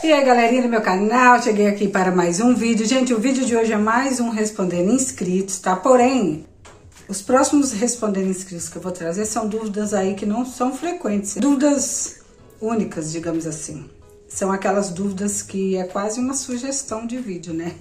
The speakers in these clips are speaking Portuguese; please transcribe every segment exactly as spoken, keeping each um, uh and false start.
E aí galerinha do meu canal, cheguei aqui para mais um vídeo. Gente, o vídeo de hoje é mais um Respondendo Inscritos, tá? Porém, os próximos Respondendo Inscritos que eu vou trazer são dúvidas aí que não são frequentes. Dúvidas únicas, digamos assim. São aquelas dúvidas que é quase uma sugestão de vídeo, né?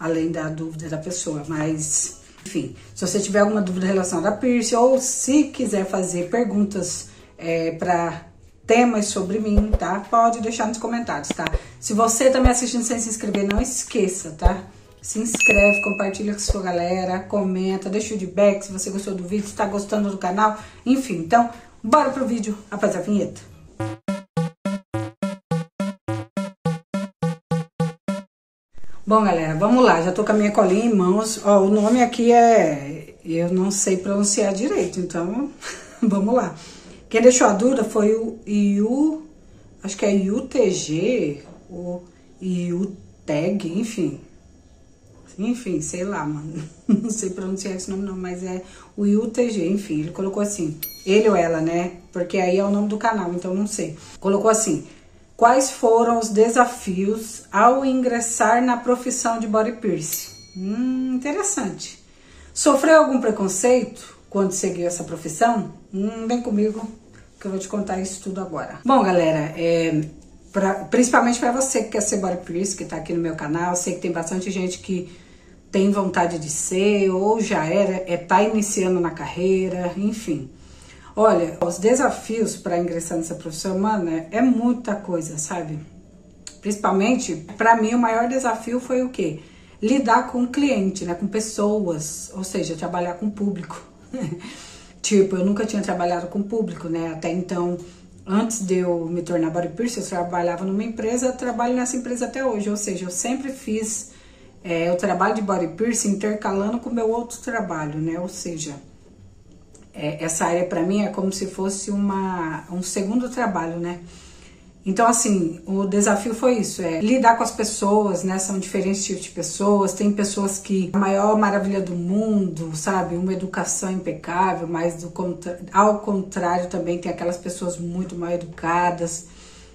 Além da dúvida da pessoa, mas... Enfim, se você tiver alguma dúvida relacionada a piercing ou se quiser fazer perguntas é, para... temas sobre mim, tá? Pode deixar nos comentários, tá? Se você tá me assistindo sem se inscrever, não esqueça, tá? Se inscreve, compartilha com a sua galera, comenta, deixa o feedback se você gostou do vídeo, se tá gostando do canal, enfim. Então, bora pro vídeo, após a vinheta. Bom, galera, vamos lá. Já tô com a minha colinha em mãos. Ó, o nome aqui é... eu não sei pronunciar direito, então vamos lá. Quem deixou a dúvida foi o I U, acho que é I U T G, ou I U T E G, enfim. Enfim, sei lá, mano. Não sei pronunciar esse nome não, mas é o I U T G, enfim. Ele colocou assim, ele ou ela, né? Porque aí é o nome do canal, então não sei. Colocou assim, quais foram os desafios ao ingressar na profissão de body piercing? Hum, interessante. Sofreu algum preconceito quando seguiu essa profissão? Hum, vem comigo que eu vou te contar isso tudo agora. Bom, galera, é, pra, principalmente para você que quer ser body piercing, que tá aqui no meu canal, eu sei que tem bastante gente que tem vontade de ser, ou já era, é, tá iniciando na carreira, enfim. Olha, os desafios para ingressar nessa profissão, mano, é, é muita coisa, sabe? Principalmente, para mim, o maior desafio foi o quê? Lidar com o cliente, né? Com pessoas, ou seja, trabalhar com o público. Tipo, eu nunca tinha trabalhado com público, né? Até então, antes de eu me tornar body piercing, eu trabalhava numa empresa, trabalho nessa empresa até hoje. Ou seja, eu sempre fiz é, o trabalho de body piercing intercalando com o meu outro trabalho, né? Ou seja, é, essa área pra mim é como se fosse uma, um segundo trabalho, né? Então, assim, o desafio foi isso, é lidar com as pessoas, né? São diferentes tipos de pessoas, tem pessoas que a maior maravilha do mundo, sabe? Uma educação impecável, mas do contra... ao contrário também tem aquelas pessoas muito mal educadas,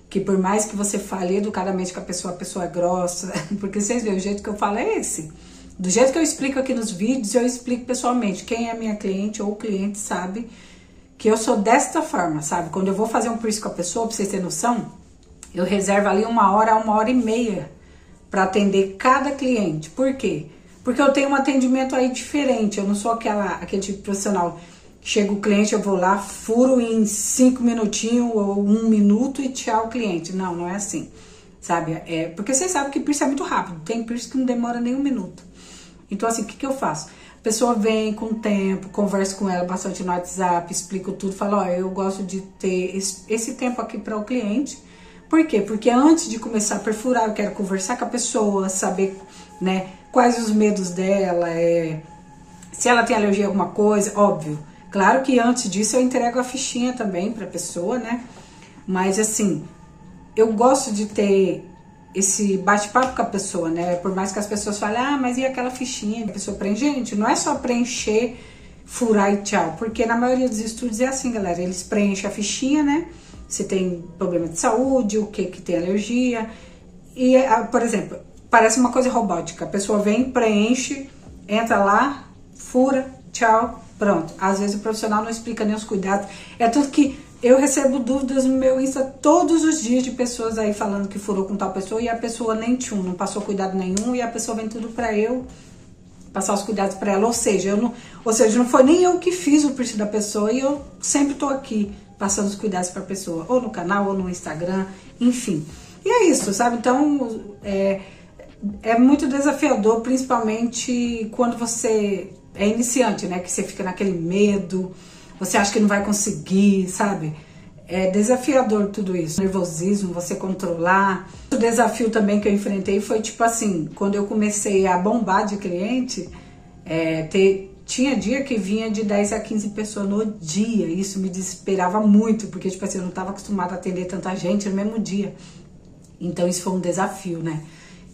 que por mais que você fale educadamente com a pessoa, a pessoa é grossa, porque vocês veem, o jeito que eu falo é esse. Do jeito que eu explico aqui nos vídeos, eu explico pessoalmente. Quem é minha cliente ou cliente sabe que eu sou desta forma, sabe? Quando eu vou fazer um piercing com a pessoa, pra vocês terem noção, eu reservo ali uma hora a uma hora e meia para atender cada cliente. Por quê? Porque eu tenho um atendimento aí diferente. Eu não sou aquela, aquele tipo de profissional. Chega o cliente, eu vou lá, furo em cinco minutinhos ou um minuto e tchau cliente. Não, não é assim, sabe? É, porque vocês sabem que piercing é muito rápido. Tem piercing que não demora nem um minuto. Então, assim, o que, que eu faço? A pessoa vem com o tempo, converso com ela bastante no WhatsApp, explico tudo, falo, ó, eu gosto de ter esse, esse tempo aqui para o cliente. Por quê? Porque antes de começar a perfurar, eu quero conversar com a pessoa, saber, né, quais os medos dela, é, se ela tem alergia a alguma coisa, óbvio. Claro que antes disso eu entrego a fichinha também pra pessoa, né? Mas assim, eu gosto de ter esse bate-papo com a pessoa, né? Por mais que as pessoas falem, ah, mas e aquela fichinha? A pessoa preenche, gente, não é só preencher, furar e tchau. Porque na maioria dos estudos é assim, galera, eles preenchem a fichinha, né? Se tem problema de saúde, o que que tem alergia. E, por exemplo, parece uma coisa robótica. A pessoa vem, preenche, entra lá, fura, tchau, pronto. Às vezes o profissional não explica nem os cuidados. É tanto que eu recebo dúvidas no meu Insta todos os dias de pessoas aí falando que furou com tal pessoa e a pessoa nem tchum, não passou cuidado nenhum e a pessoa vem tudo pra eu passar os cuidados pra ela. Ou seja, eu não, ou seja, não foi nem eu que fiz o piercing da pessoa e eu sempre tô aqui passando os cuidados para a pessoa, ou no canal, ou no Instagram, enfim. E é isso, sabe? Então, é, é muito desafiador, principalmente quando você é iniciante, né? Que você fica naquele medo, você acha que não vai conseguir, sabe? É desafiador tudo isso. Nervosismo, você controlar. O desafio também que eu enfrentei foi, tipo assim, quando eu comecei a bombar de cliente, é, ter... tinha dia que vinha de dez a quinze pessoas no dia. Isso me desesperava muito, porque, tipo assim, eu não estava acostumada a atender tanta gente no mesmo dia. Então, isso foi um desafio, né?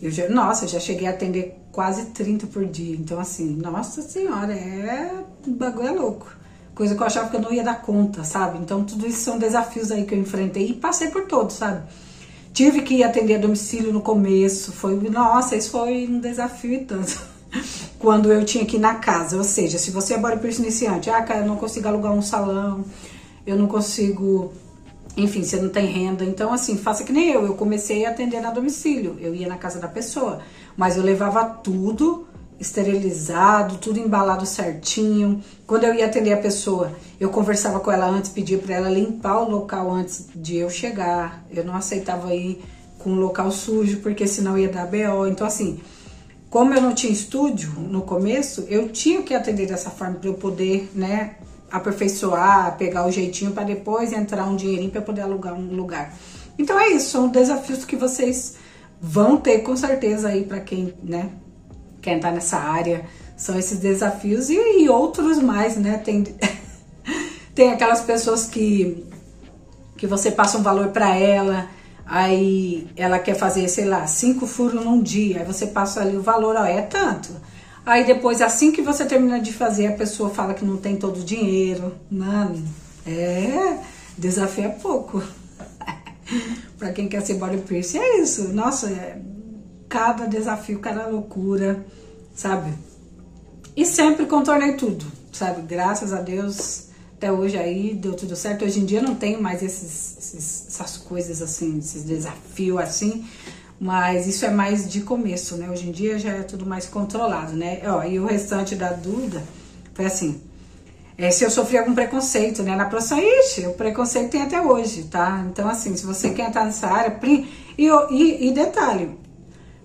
Eu já, nossa, eu já cheguei a atender quase trinta por dia. Então, assim, nossa senhora, é... o bagulho é louco. Coisa que eu achava que eu não ia dar conta, sabe? Então, tudo isso são desafios aí que eu enfrentei e passei por todos, sabe? Tive que atender a domicílio no começo, foi, nossa, isso foi um desafio e tanto, quando eu tinha que ir na casa. Ou seja, se você é bodybuilder iniciante, ah, cara, eu não consigo alugar um salão, eu não consigo, enfim, você não tem renda, então assim, faça que nem eu, eu comecei a atender na domicílio, eu ia na casa da pessoa, mas eu levava tudo esterilizado, tudo embalado certinho. Quando eu ia atender a pessoa, eu conversava com ela antes, pedia para ela limpar o local antes de eu chegar. Eu não aceitava ir com o local sujo, porque senão ia dar B O. Então assim, como eu não tinha estúdio no começo, eu tinha que atender dessa forma para eu poder, né, aperfeiçoar, pegar o jeitinho para depois entrar um dinheirinho para poder alugar um lugar. Então é isso, são desafios que vocês vão ter com certeza aí para quem, né, quer entrar nessa área, são esses desafios e, e outros mais, né? Tem, tem aquelas pessoas que, que você passa um valor para ela, aí ela quer fazer, sei lá, cinco furos num dia, aí você passa ali o valor, ó, é tanto. Aí depois, assim que você termina de fazer, a pessoa fala que não tem todo o dinheiro. Mano, é, desafio é pouco. Para quem quer ser bodybuilder, é isso. Nossa, é... cada desafio, cada loucura, sabe? E sempre contornei tudo, sabe? Graças a Deus, até hoje aí deu tudo certo. Hoje em dia não tenho mais esses, esses, essas coisas assim, esses desafios assim, mas isso é mais de começo, né? Hoje em dia já é tudo mais controlado, né? Ó, e o restante da dúvida foi assim, é, se eu sofri algum preconceito, né? Na profissão, ixi, o preconceito tem até hoje, tá? Então assim, se você quer entrar nessa área, e, e, e detalhe,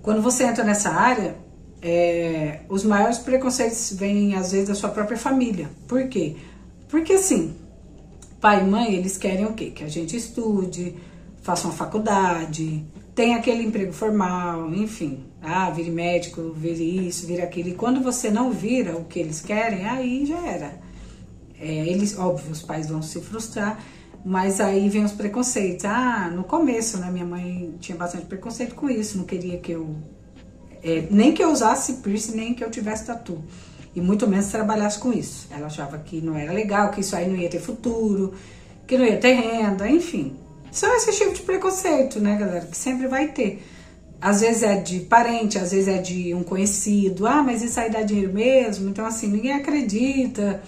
quando você entra nessa área, é, os maiores preconceitos vêm, às vezes, da sua própria família. Por quê? Porque, assim, pai e mãe, eles querem o quê? Que a gente estude, faça uma faculdade, tenha aquele emprego formal, enfim. Ah, vire médico, vire isso, vire aquilo. E quando você não vira o que eles querem, aí já era. É, eles, óbvio, os pais vão se frustrar. Mas aí vem os preconceitos. Ah, no começo, né, minha mãe tinha bastante preconceito com isso, não queria que eu... É, nem que eu usasse piercing, nem que eu tivesse tatu. E muito menos trabalhasse com isso. Ela achava que não era legal, que isso aí não ia ter futuro, que não ia ter renda, enfim. São esse tipo de preconceito, né, galera, que sempre vai ter. Às vezes é de parente, às vezes é de um conhecido. Ah, mas isso aí dá dinheiro mesmo? Então, assim, ninguém acredita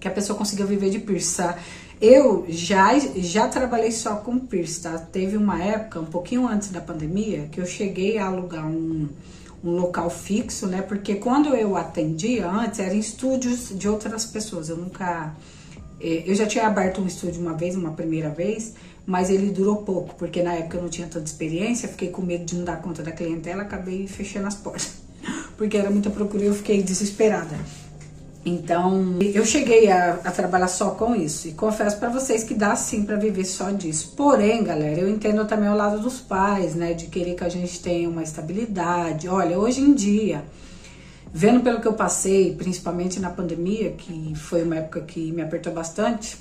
que a pessoa conseguiu viver de piercing. Eu já, já trabalhei só com piercing, tá? Teve uma época, um pouquinho antes da pandemia, que eu cheguei a alugar um, um local fixo, né? Porque quando eu atendia antes, era em estúdios de outras pessoas. Eu nunca... Eu já tinha aberto um estúdio uma vez, uma primeira vez, mas ele durou pouco, porque na época eu não tinha tanta experiência, fiquei com medo de não dar conta da clientela, acabei fechando as portas. Porque era muita procura e eu fiquei desesperada. Então, eu cheguei a, a trabalhar só com isso. E confesso pra vocês que dá sim pra viver só disso. Porém, galera, eu entendo também o lado dos pais, né? De querer que a gente tenha uma estabilidade. Olha, hoje em dia, vendo pelo que eu passei, principalmente na pandemia, que foi uma época que me apertou bastante,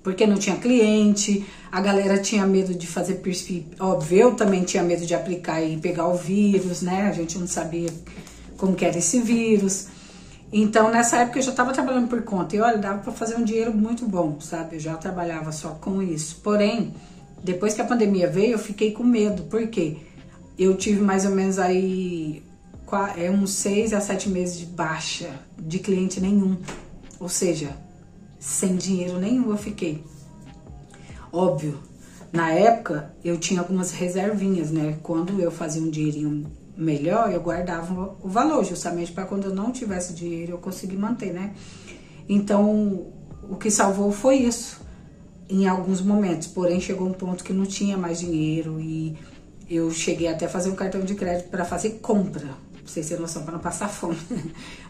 porque não tinha cliente, a galera tinha medo de fazer piercing. Óbvio, eu também tinha medo de aplicar e pegar o vírus, né? A gente não sabia como que era esse vírus. Então, nessa época eu já estava trabalhando por conta e, olha, dava para fazer um dinheiro muito bom, sabe? Eu já trabalhava só com isso. Porém, depois que a pandemia veio, eu fiquei com medo, porque eu tive mais ou menos aí uns seis a sete meses de baixa, de cliente nenhum. Ou seja, sem dinheiro nenhum eu fiquei. Óbvio, na época eu tinha algumas reservinhas, né? Quando eu fazia um dinheirinho melhor, eu guardava o valor, justamente para quando eu não tivesse dinheiro eu conseguir manter, né? Então, o que salvou foi isso, em alguns momentos. Porém, chegou um ponto que não tinha mais dinheiro e eu cheguei até a fazer um cartão de crédito para fazer compra, pra vocês terem noção, para não passar fome.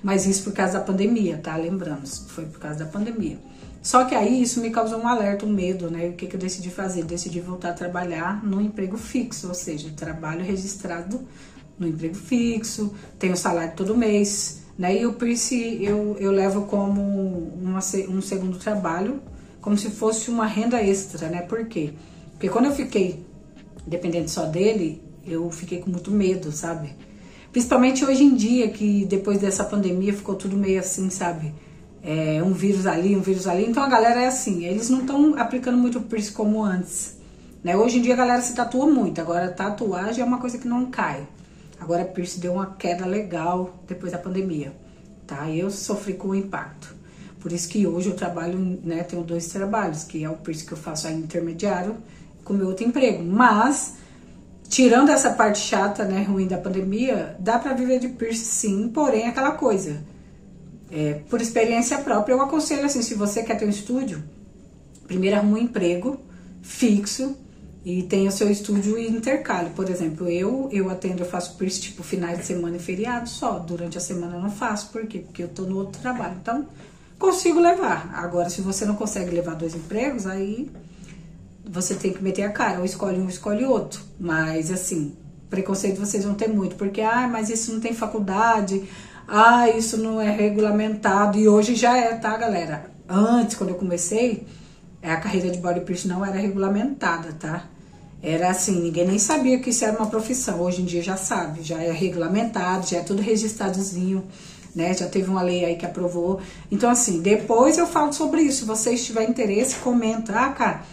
Mas isso por causa da pandemia, tá? Lembrando, foi por causa da pandemia. Só que aí isso me causou um alerta, um medo, né? E o que, que eu decidi fazer? Decidi voltar a trabalhar num emprego fixo, ou seja, trabalho registrado no emprego fixo, tenho salário todo mês, né? E o piercing eu, eu levo como uma, um segundo trabalho, como se fosse uma renda extra, né? Por quê? Porque quando eu fiquei dependente só dele, eu fiquei com muito medo, sabe? Principalmente hoje em dia, que depois dessa pandemia ficou tudo meio assim, sabe? É, um vírus ali, um vírus ali. Então a galera é assim, eles não estão aplicando muito o piercing como antes. Né? Hoje em dia a galera se tatua muito, agora tatuagem é uma coisa que não cai. Agora a piercing deu uma queda legal depois da pandemia, tá? Eu sofri com o impacto. Por isso que hoje eu trabalho, né, tenho dois trabalhos, que é o piercing que eu faço aí intermediário com meu outro emprego. Mas, tirando essa parte chata, né, ruim da pandemia, dá pra viver de piercing sim, porém aquela coisa. É, por experiência própria, eu aconselho assim, se você quer ter um estúdio, primeiro arruma um emprego fixo, e tem o seu estúdio e intercalho. Por exemplo, eu, eu atendo, eu faço piercing tipo finais de semana e feriado só. Durante a semana eu não faço, por quê? Porque eu tô no outro trabalho. Então, consigo levar. Agora, se você não consegue levar dois empregos, aí você tem que meter a cara. Ou escolhe um, escolhe outro. Mas, assim, preconceito vocês vão ter muito. Porque, ah, mas isso não tem faculdade. Ah, isso não é regulamentado. E hoje já é, tá, galera? Antes, quando eu comecei, a carreira de body piercing não era regulamentada, tá? Era assim, ninguém nem sabia que isso era uma profissão. Hoje em dia já sabe, já é regulamentado, já é tudo registradozinho, né? Já teve uma lei aí que aprovou. Então, assim, depois eu falo sobre isso. Se vocês tiverem interesse, comenta. Ah, cara,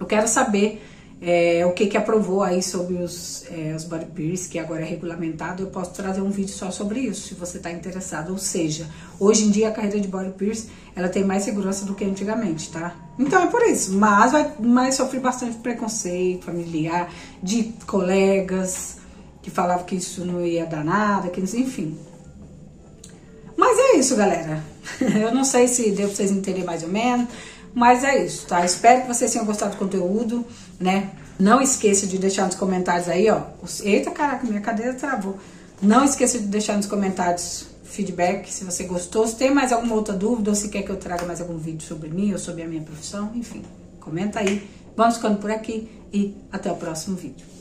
eu quero saber é, o que que aprovou aí sobre os, é, os body piercing, que agora é regulamentado. Eu posso trazer um vídeo só sobre isso, se você tá interessado. Ou seja, hoje em dia a carreira de body piercing, ela tem mais segurança do que antigamente, tá? Então é por isso, mas, vai, mas sofri bastante preconceito familiar, de colegas que falavam que isso não ia dar nada, que, enfim. Mas é isso, galera. Eu não sei se deu pra vocês entenderem mais ou menos, mas é isso, tá? Espero que vocês tenham gostado do conteúdo, né? Não esqueça de deixar nos comentários aí, ó. Eita, caraca, minha cadeira travou. Não esqueça de deixar nos comentários feedback, se você gostou, se tem mais alguma outra dúvida, ou se quer que eu traga mais algum vídeo sobre mim, ou sobre a minha profissão, enfim, comenta aí. Vamos ficando por aqui e até o próximo vídeo.